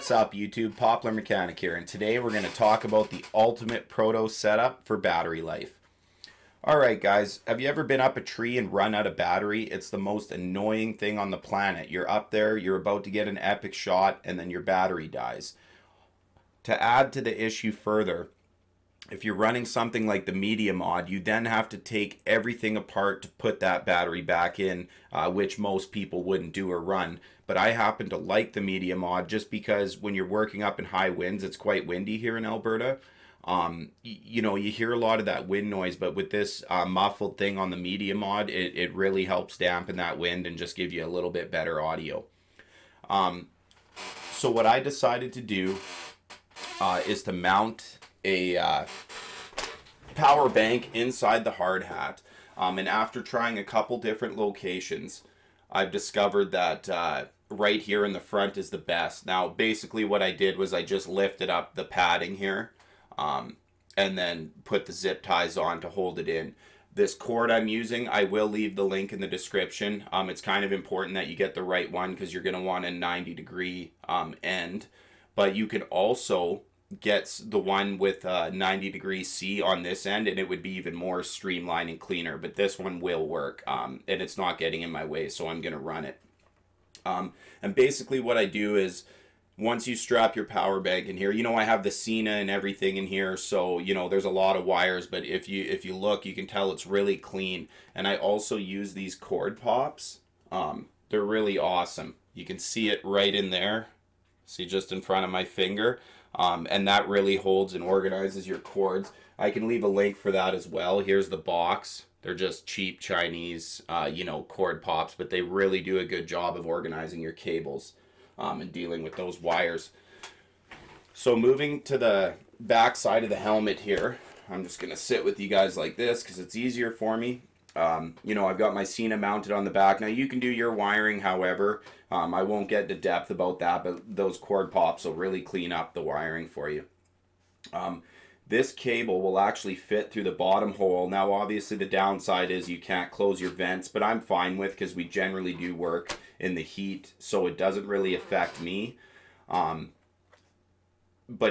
What's up YouTube, Poplar Mechanic here, and today we're going to talk about the ultimate PROTOS setup for battery life. Alright guys, have you ever been up a tree and run out of battery? It's the most annoying thing on the planet. You're up there, you're about to get an epic shot, and then your battery dies. To add to the issue further, if you're running something like the Media Mod, you then have to take everything apart to put that battery back in, which most people wouldn't do or run. But I happen to like the Media Mod just because when you're working up in high winds, it's quite windy here in Alberta. You know, you hear a lot of that wind noise, but with this muffled thing on the Media Mod, it really helps dampen that wind and just give you a little bit better audio. So what I decided to do is to mount a power bank inside the hard hat, and after trying a couple different locations, I've discovered that right here in the front is the best. Now basically what I did was I just lifted up the padding here, and then put the zip ties on to hold it in. This cord I'm using, I will leave the link in the description. It's kind of important that you get the right one because you're going to want a 90-degree end, but you can also gets the one with 90-degree C on this end, and it would be even more streamlined and cleaner, but this one will work, and it's not getting in my way, so I'm going to run it. And basically what I do is, once you strap your power bank in here, you know, I have the Sena and everything in here, so you know there's a lot of wires, but if you look, you can tell it's really clean. And I also use these cord pops. They're really awesome. You can see it right in there, see, just in front of my finger. And that really holds and organizes your cords. I can leave a link for that as well. Here's the box. They're just cheap Chinese, you know, cord pops, but they really do a good job of organizing your cables and dealing with those wires. So moving to the back side of the helmet here, I'm just going to sit with you guys like this because it's easier for me. You know, I've got my Sena mounted on the back. Now you can do your wiring however. I won't get into depth about that, but those cord pops will really clean up the wiring for you. This cable will actually fit through the bottom hole. Now obviously the downside is you can't close your vents, but I'm fine with because we generally do work in the heat, so it doesn't really affect me. But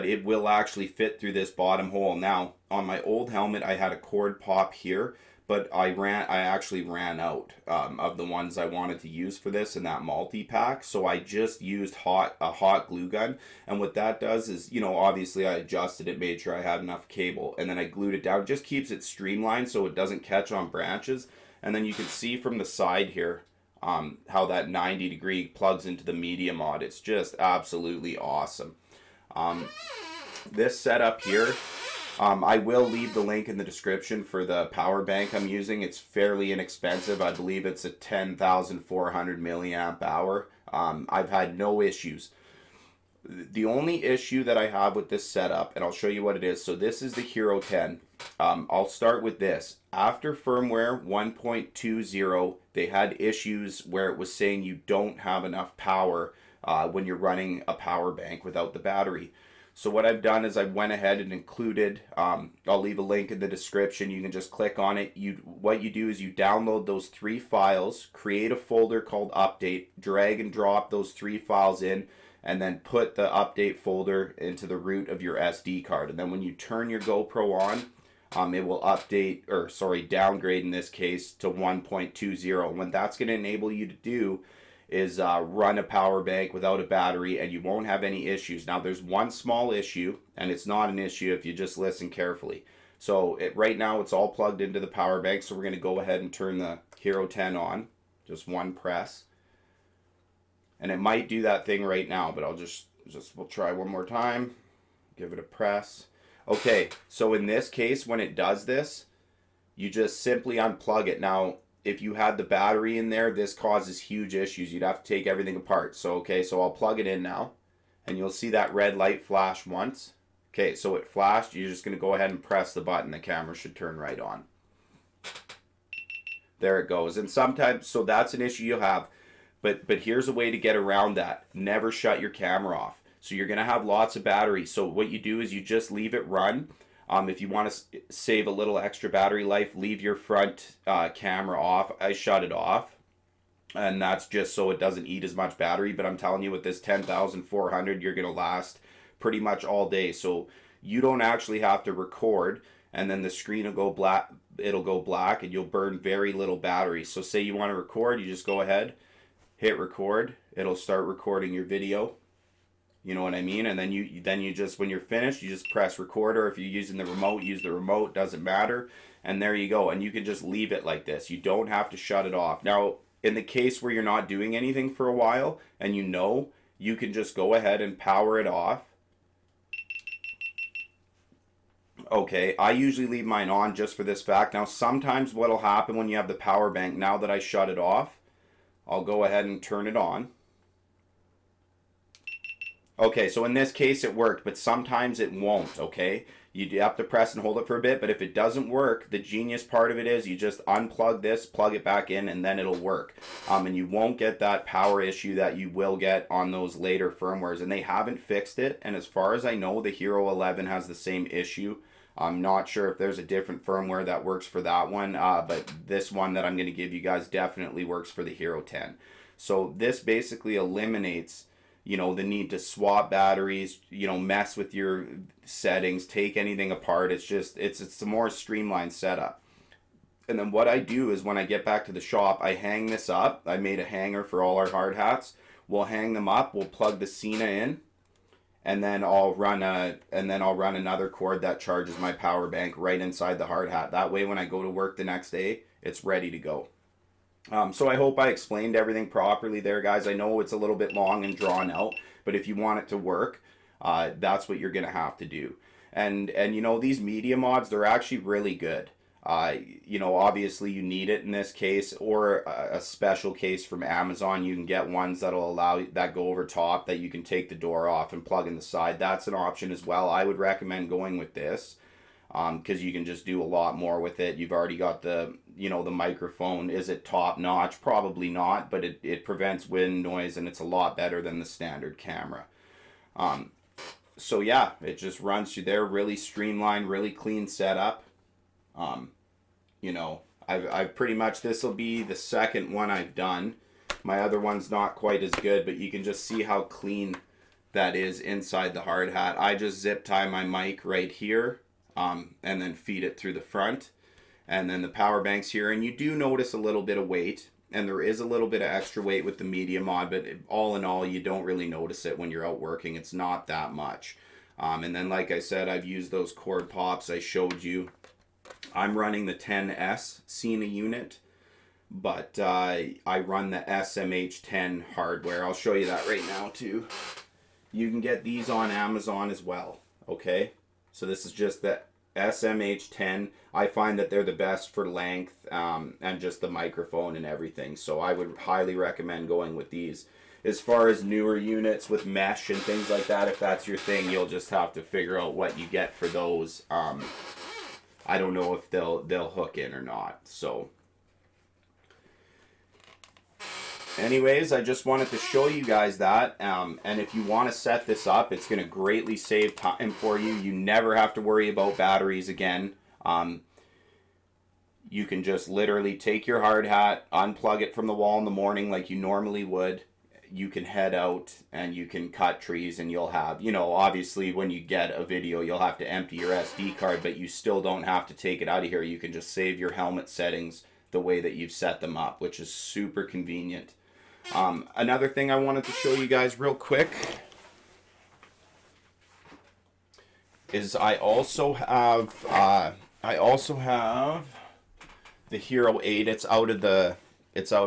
it will actually fit through this bottom hole. Now on my old helmet I had a cord pop here, but I actually ran out of the ones I wanted to use for this in that multi-pack, so I just used a hot glue gun. And what that does is, you know, obviously I adjusted it, made sure I had enough cable, and then I glued it down. It just keeps it streamlined so it doesn't catch on branches. And then you can see from the side here how that 90-degree plugs into the Media Mod. It's just absolutely awesome. This setup here, I will leave the link in the description for the power bank I'm using. It's fairly inexpensive. I believe it's a 10,400 milliamp hour. I've had no issues. The only issue that I have with this setup, and I'll show you what it is. So this is the Hero 10. I'll start with this. After firmware 1.20, they had issues where it was saying you don't have enough power when you're running a power bank without the battery. So what I've done is I went ahead and included, I'll leave a link in the description, you can just click on it. What you do is you download those three files, create a folder called update, drag and drop those three files in, and then put the update folder into the root of your SD card. And then when you turn your GoPro on, it will update, or sorry, downgrade in this case to 1.20. And what that's going to enable you to do is run a power bank without a battery, and you won't have any issues. Now there's one small issue, and it's not an issue if you just listen carefully. So right now it's all plugged into the power bank, so we're going to go ahead and turn the Hero 10 on, just one press, and it might do that thing right now, but I'll we'll try one more time, give it a press. Okay, so in this case when it does this, you just simply unplug it. Now if you had the battery in there, this causes huge issues. You'd have to take everything apart. So, okay, so I'll plug it in now, and you'll see that red light flash once. Okay, so it flashed. You're just going to go ahead and press the button. The camera should turn right on. There it goes. And sometimes, so that's an issue you'll have, but here's a way to get around that. Never shut your camera off. So you're going to have lots of battery. So what you do is you just leave it run. If you want to save a little extra battery life, leave your front camera off. I shut it off. And that's just so it doesn't eat as much battery. But I'm telling you, with this 10,400, you're going to last pretty much all day. So you don't actually have to record, and then the screen will go black. It'll go black and you'll burn very little battery. So say you want to record, you just go ahead, hit record. It'll start recording your video. You know what I mean? And then you just, when you're finished, you just press record, or if you're using the remote, use the remote, doesn't matter. And there you go. And you can just leave it like this. You don't have to shut it off. Now, in the case where you're not doing anything for a while, and you know, you can just go ahead and power it off. Okay, I usually leave mine on just for this fact. Now, sometimes what'll happen when you have the power bank, now that I shut it off, I'll go ahead and turn it on. Okay, so in this case it worked, but sometimes it won't, okay? You have to press and hold it for a bit, but if it doesn't work, the genius part of it is you just unplug this, plug it back in, and then it'll work. And you won't get that power issue that you will get on those later firmwares, and they haven't fixed it, and as far as I know, the Hero 11 has the same issue. I'm not sure if there's a different firmware that works for that one, but this one that I'm going to give you guys definitely works for the Hero 10. So this basically eliminates, you know, the need to swap batteries, you know, mess with your settings, take anything apart. It's just, it's a more streamlined setup. And then what I do is when I get back to the shop, I hang this up. I made a hanger for all our hard hats. We'll hang them up. We'll plug the Sena in, and then I'll run another cord that charges my power bank right inside the hard hat. That way, when I go to work the next day, it's ready to go. So I hope I explained everything properly there, guys. I know it's a little bit long and drawn out, but if you want it to work, that's what you're going to have to do. And you know, these media mods, they're actually really good. You know, obviously you need it in this case, or a special case from Amazon. You can get ones that'll allow that go over top, that you can take the door off and plug in the side. That's an option as well. I would recommend going with this, because you can just do a lot more with it. You've already got the, you know, the microphone. Is it top notch? Probably not, but it prevents wind noise, and it's a lot better than the standard camera. So yeah, it just runs through there. Really streamlined, really clean setup. You know, I've pretty much, this will be the second one I've done. My other one's not quite as good, but you can just see how clean that is inside the hard hat. I just zip tie my mic right here. And then feed it through the front, and then the power bank's here, and you do notice a little bit of weight, and there is a little bit of extra weight with the media mod, but all in all, you don't really notice it when you're out working. It's not that much. And then, like I said, I've used those cord pops I showed you. I'm running the 10S Sena unit, but I run the SMH10 hardware. I'll show you that right now too. You can get these on Amazon as well, okay? So this is just the SMH10. I find that they're the best for length and just the microphone and everything. So I would highly recommend going with these. As far as newer units with mesh and things like that, if that's your thing, you'll just have to figure out what you get for those. I don't know if they'll hook in or not. So anyways, I just wanted to show you guys that, and if you want to set this up, it's going to greatly save time for you. You never have to worry about batteries again. You can just literally take your hard hat, unplug it from the wall in the morning like you normally would. You can head out and you can cut trees, and you'll have, you know, obviously when you get a video, you'll have to empty your SD card, but you still don't have to take it out of here. You can just save your helmet settings the way that you've set them up, which is super convenient. Another thing I wanted to show you guys real quick is I also have the Hero 8. It's out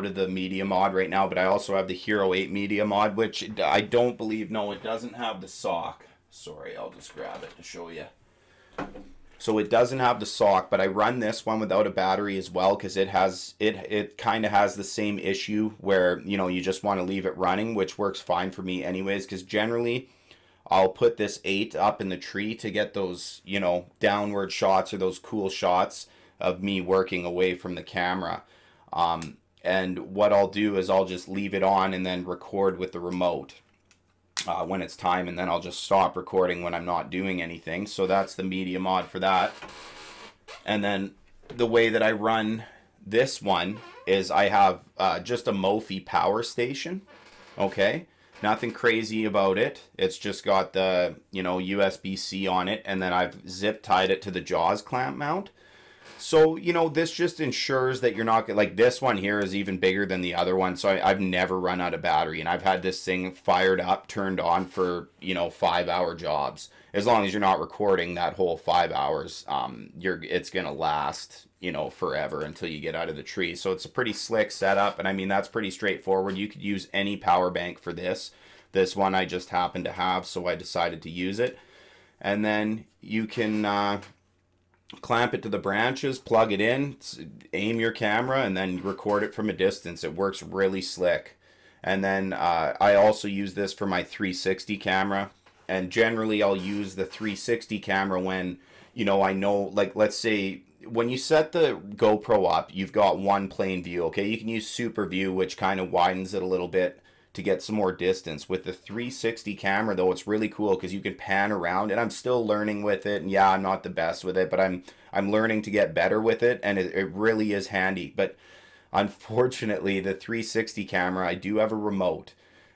of the media mod right now, but I also have the Hero 8 media mod, which I don't believe, no, it doesn't have the sock. Sorry, I'll just grab it to show you. So it doesn't have the sock, but I run this one without a battery as well, because it kind of has the same issue where, you know, you just want to leave it running, which works fine for me anyways, because generally I'll put this 8 up in the tree to get those, you know, downward shots or those cool shots of me working away from the camera. And what I'll do is I'll just leave it on and then record with the remote when it's time, and then I'll just stop recording when I'm not doing anything. So that's the media mod for that. And then the way that I run This one is I have just a Mophie power station. Okay, nothing crazy about it. It's just got the, you know, USB-C on it, and then I've zip tied it to the JAWS clamp mount. So, you know, this just ensures that you're not, like, this one here is even bigger than the other one. So I've never run out of battery, and I've had this thing fired up, turned on for, you know, 5-hour jobs. As long as you're not recording that whole 5 hours, it's going to last, you know, forever until you get out of the tree. So it's a pretty slick setup. And I mean, that's pretty straightforward. You could use any power bank for this. This one I just happened to have, so I decided to use it. And then you can clamp it to the branches, plug it in, aim your camera, and then record it from a distance. It works really slick. And then I also use this for my 360 camera. And generally I'll use the 360 camera when, you know, I know, like, let's say when you set the GoPro up, you've got one plain view. Okay, you can use super view, which kind of widens it a little bit to get some more distance. With the 360 camera though, it's really cool because you can pan around, and I'm still learning with it, and yeah, I'm not the best with it, but I'm learning to get better with it, and it really is handy. But unfortunately, the 360 camera, I do have a remote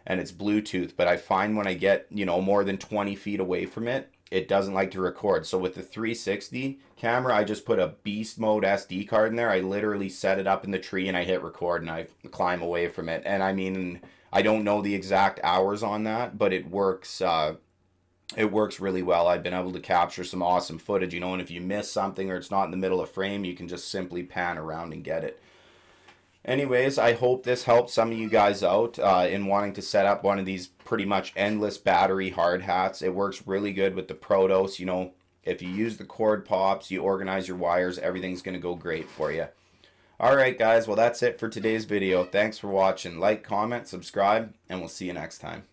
and it's Bluetooth, but I find when I get, you know, more than 20 feet away from it, it doesn't like to record. So with the 360 camera, I just put a beast mode SD card in there. I literally set it up in the tree and I hit record and I climb away from it. And I mean, I don't know the exact hours on that, but it works really well. I've been able to capture some awesome footage, you know, and if you miss something or it's not in the middle of frame, you can just simply pan around and get it. Anyways, I hope this helped some of you guys out in wanting to set up one of these pretty much endless battery hard hats. It works really good with the PROTOS. You know, if you use the cord pops, you organize your wires, everything's going to go great for you. Alright guys, well that's it for today's video. Thanks for watching. Like, comment, subscribe, and we'll see you next time.